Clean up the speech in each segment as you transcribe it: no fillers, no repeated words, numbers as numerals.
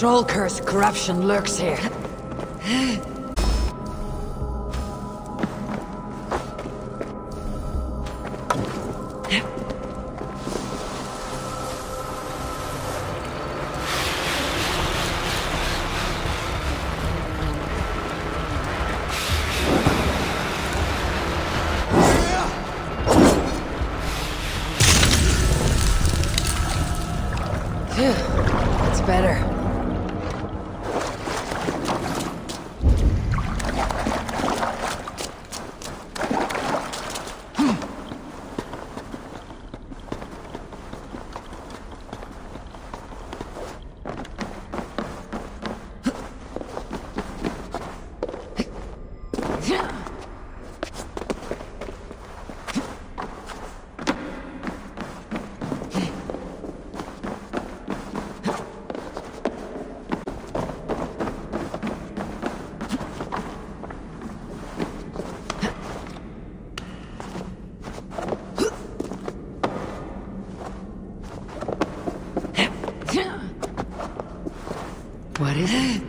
Troll curse corruption lurks here. That's better. What is it?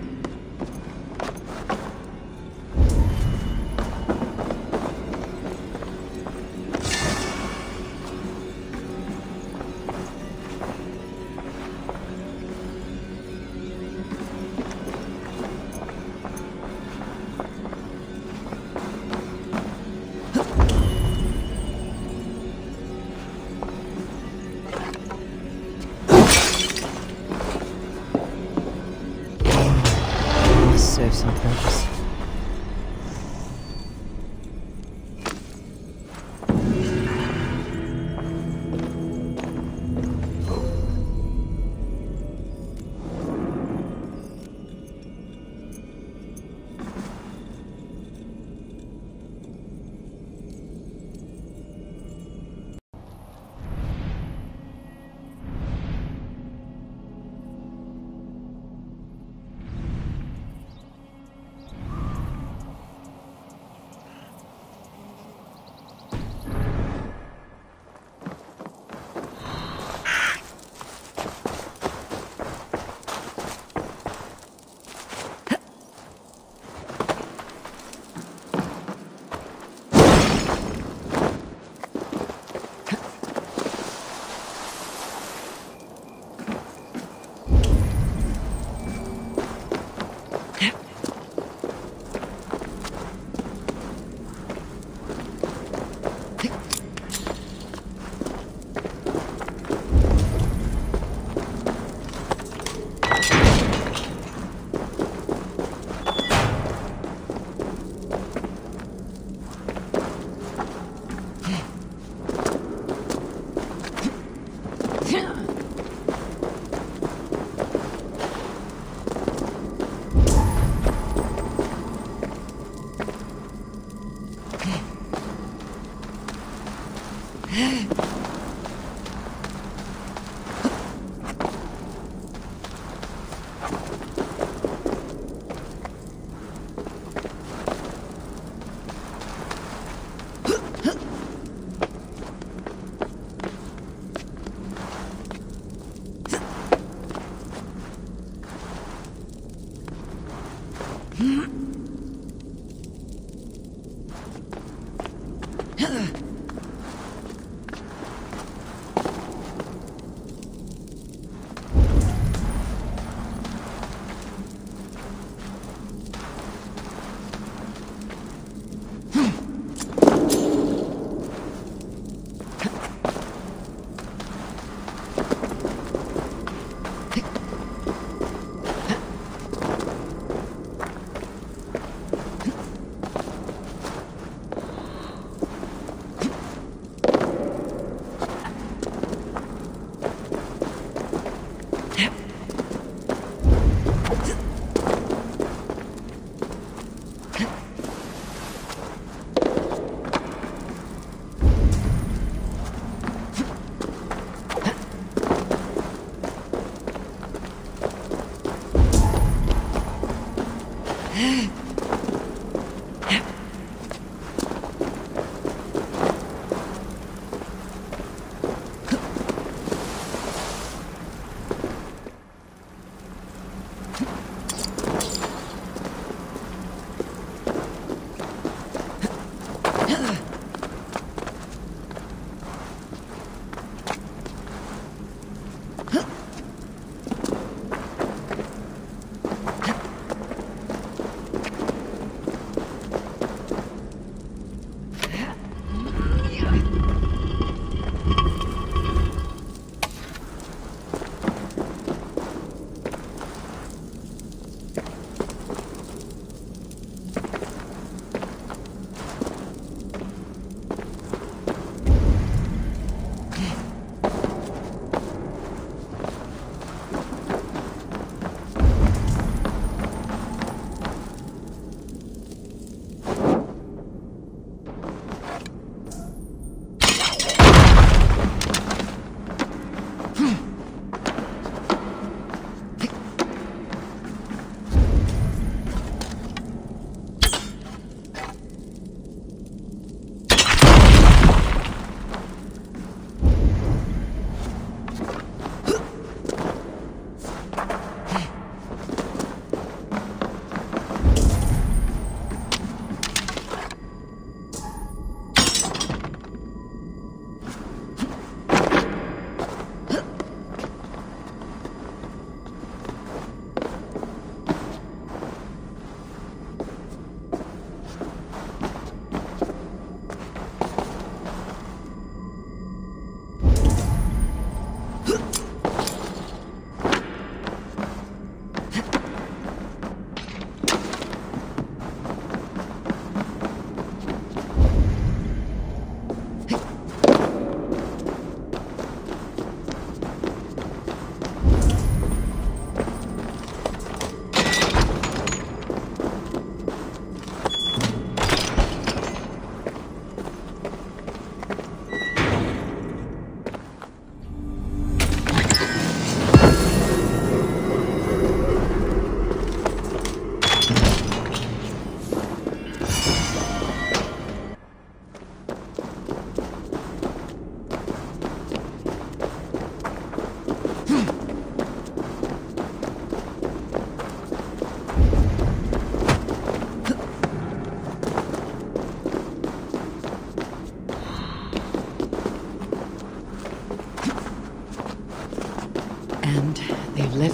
Serve some purpose.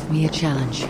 gives me a challenge.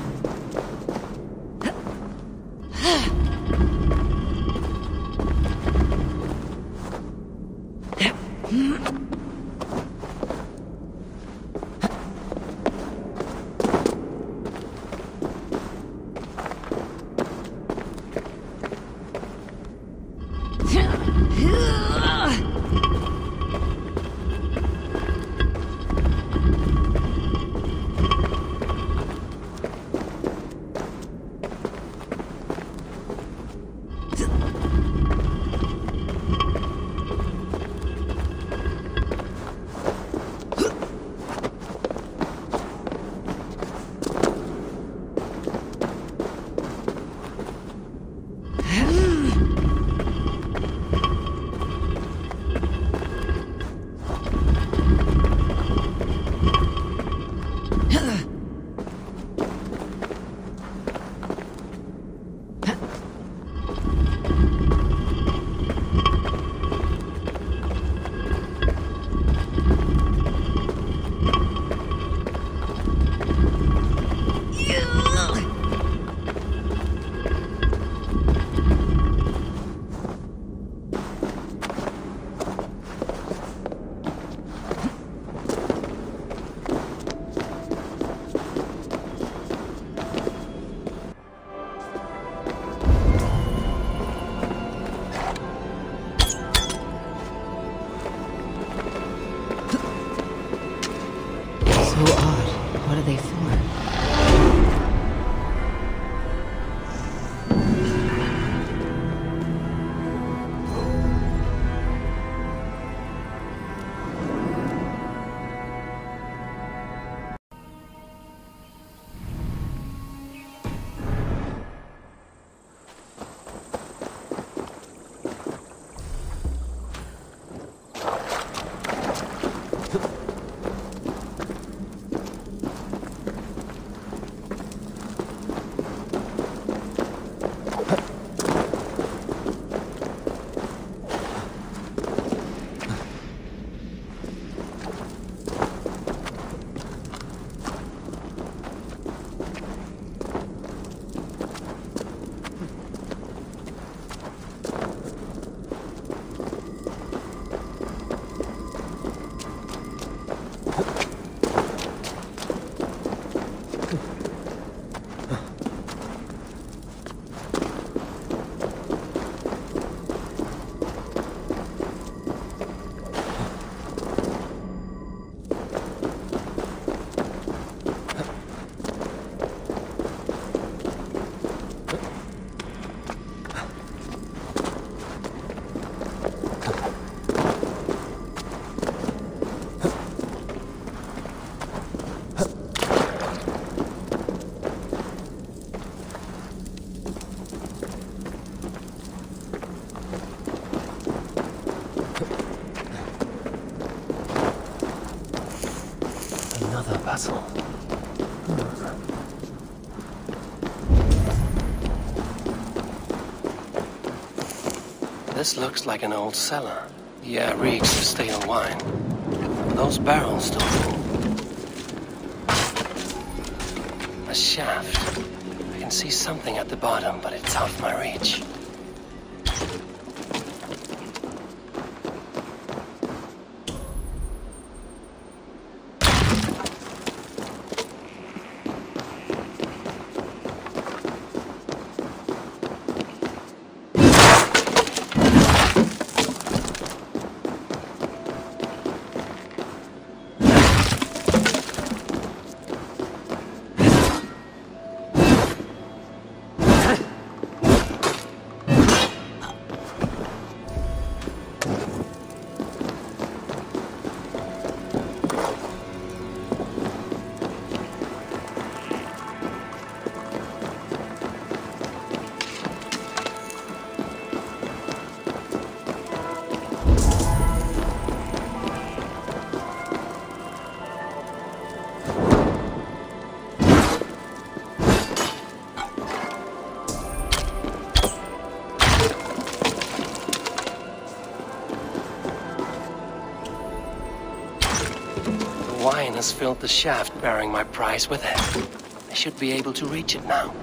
This looks like an old cellar. Yeah, it reeks of stale wine. Are those barrels still full? A shaft. I can see something at the bottom, but it's out of my reach. Has filled the shaft, bearing my prize with it. The should be able to reach it now.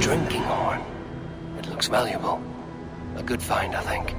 Drinking horn. It looks valuable. A good find, I think.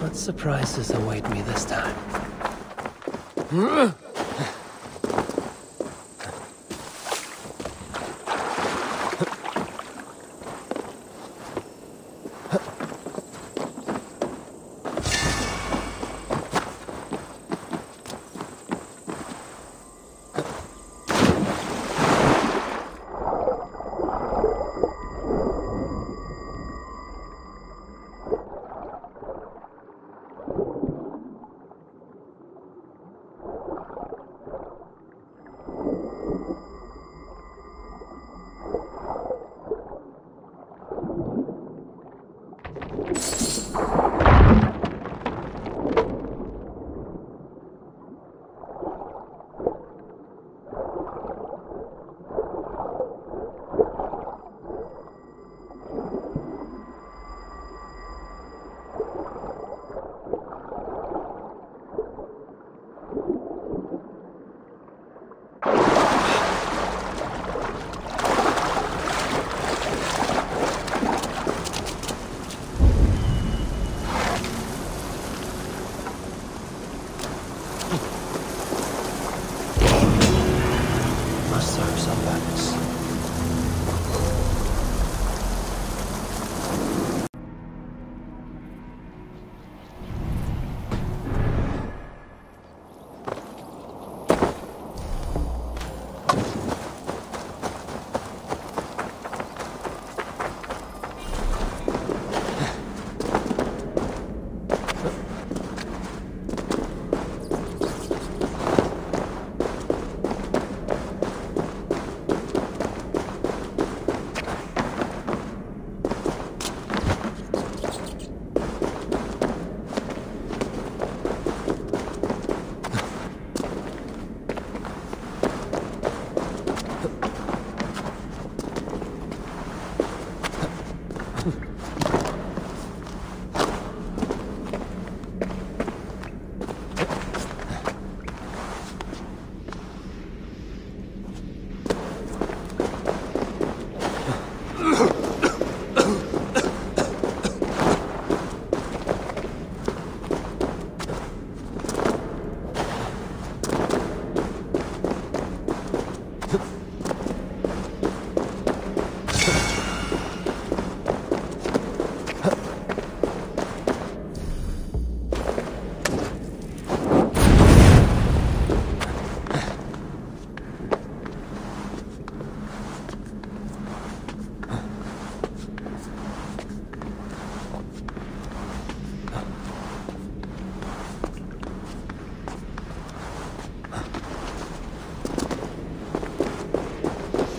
What surprises await me this time?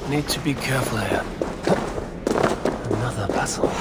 Need to be careful here. Another battle.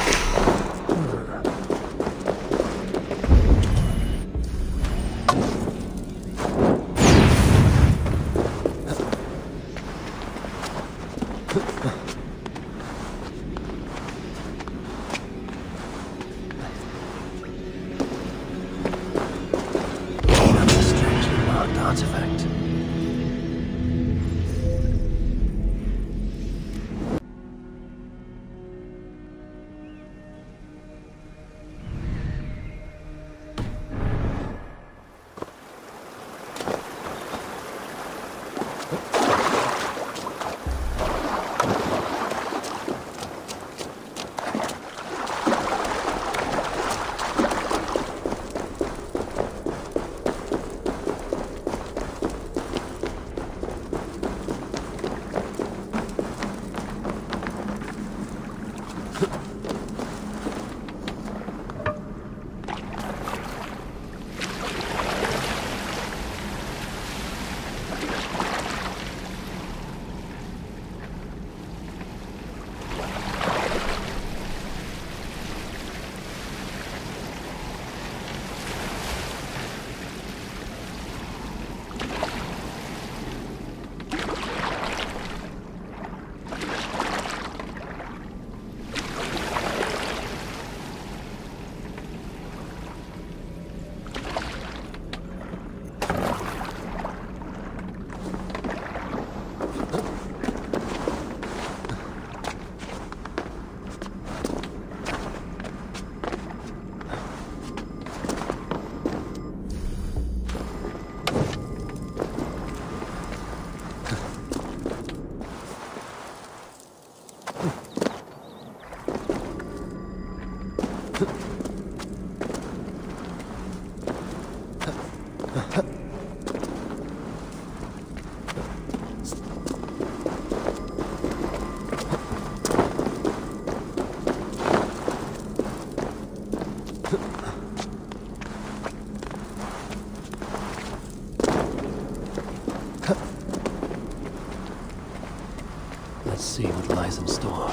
Let's see what lies in store.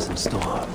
supplies in store.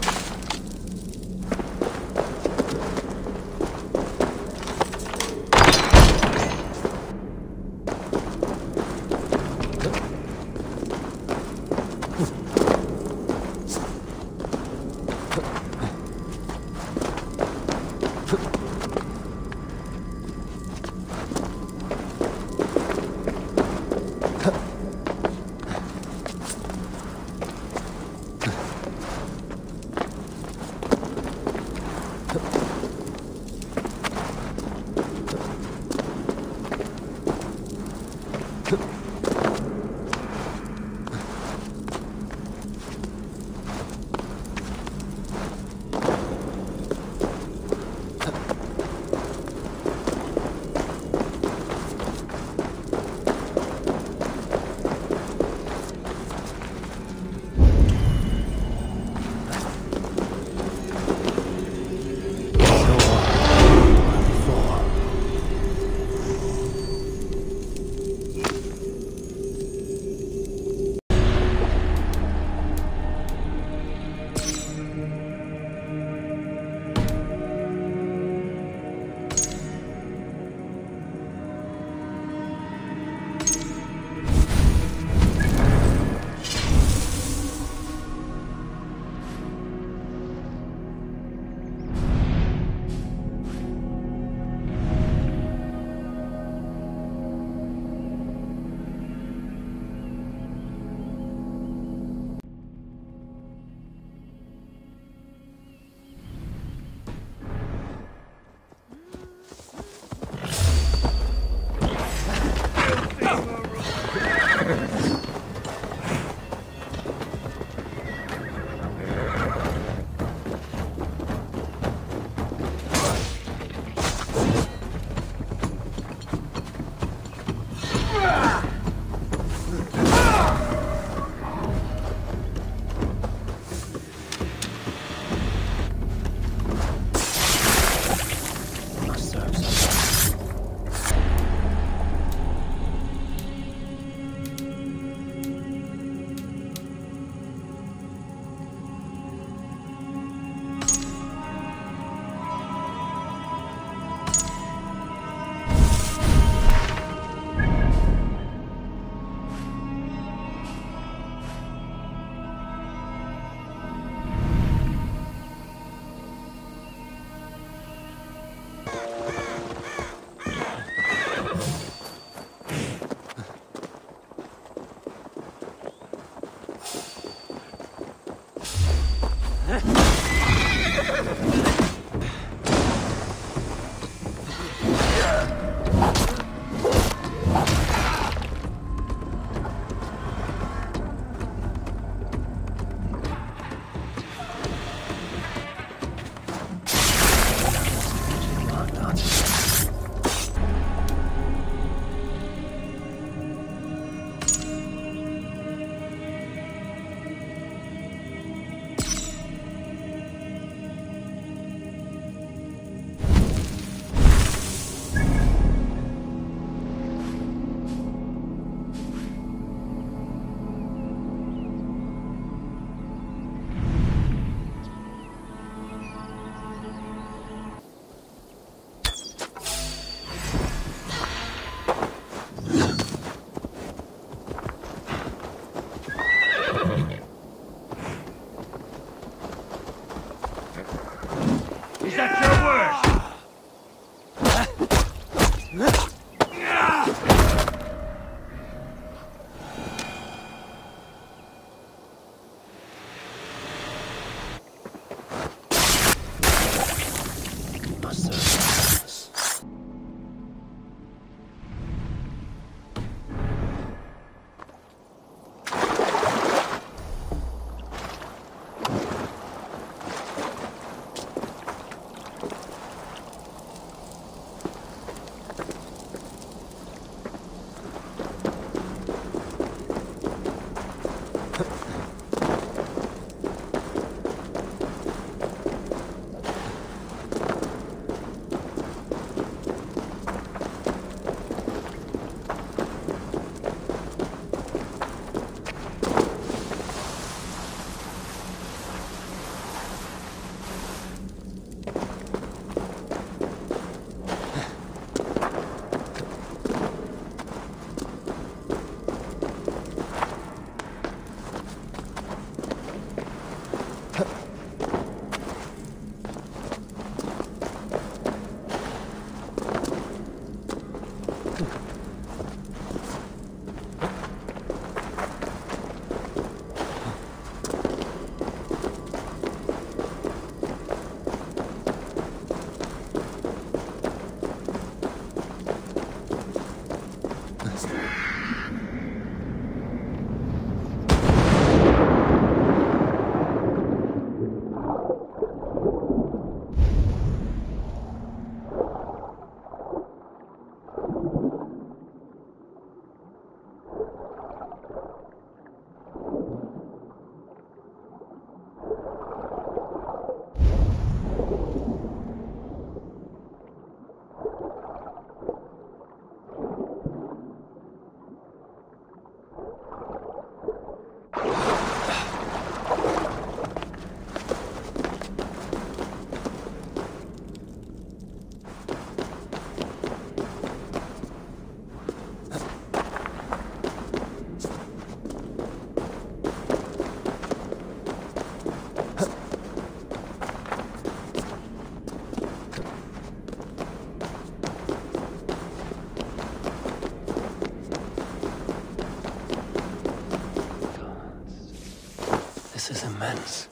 This is immense.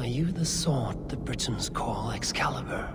Are you the sword the Britons call Excalibur?